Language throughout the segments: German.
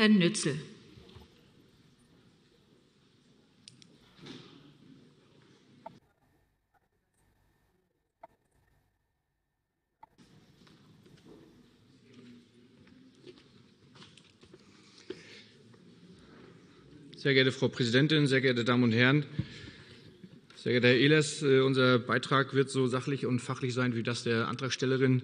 Herrn Nützel. Sehr geehrte Frau Präsidentin, sehr geehrte Damen und Herren! Sehr geehrter Herr Ehlers, unser Beitrag wird so sachlich und fachlich sein wie das der Antragstellerin.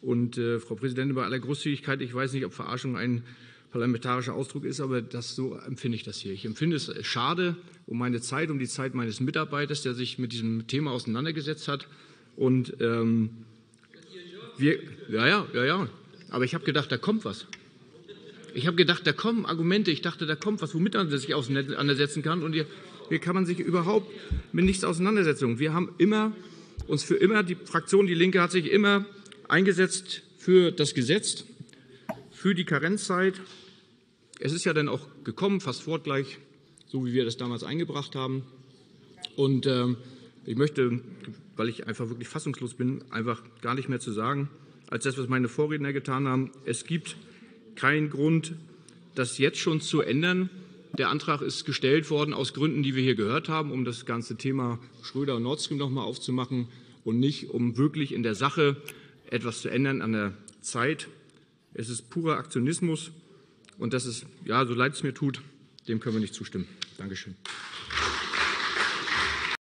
Und Frau Präsidentin, bei aller Großzügigkeit, ich weiß nicht, ob Verarschung ein parlamentarischer Ausdruck ist, aber so empfinde ich das hier. Ich empfinde es schade um meine Zeit, um die Zeit meines Mitarbeiters, der sich mit diesem Thema auseinandergesetzt hat. Und aber ich habe gedacht, da kommt was. Ich habe gedacht, da kommen Argumente. Ich dachte, da kommt was, womit man sich auseinandersetzen kann. Und hier kann man sich überhaupt mit nichts auseinandersetzen. Wir haben die Fraktion Die Linke hat sich immer eingesetzt für das Gesetz, für die Karenzzeit. Es ist ja dann auch gekommen, fast fortgleich, so wie wir das damals eingebracht haben. Und ich möchte, weil ich einfach wirklich fassungslos bin, einfach gar nicht mehr zu sagen, als das, was meine Vorredner getan haben. Es gibt kein Grund, das jetzt schon zu ändern. Der Antrag ist gestellt worden aus Gründen, die wir hier gehört haben, um das ganze Thema Schröder und Nord Stream noch mal aufzumachen und nicht, um wirklich in der Sache etwas zu ändern an der Zeit. Es ist purer Aktionismus, und das ist, ja, so leid es mir tut, dem können wir nicht zustimmen. Dankeschön.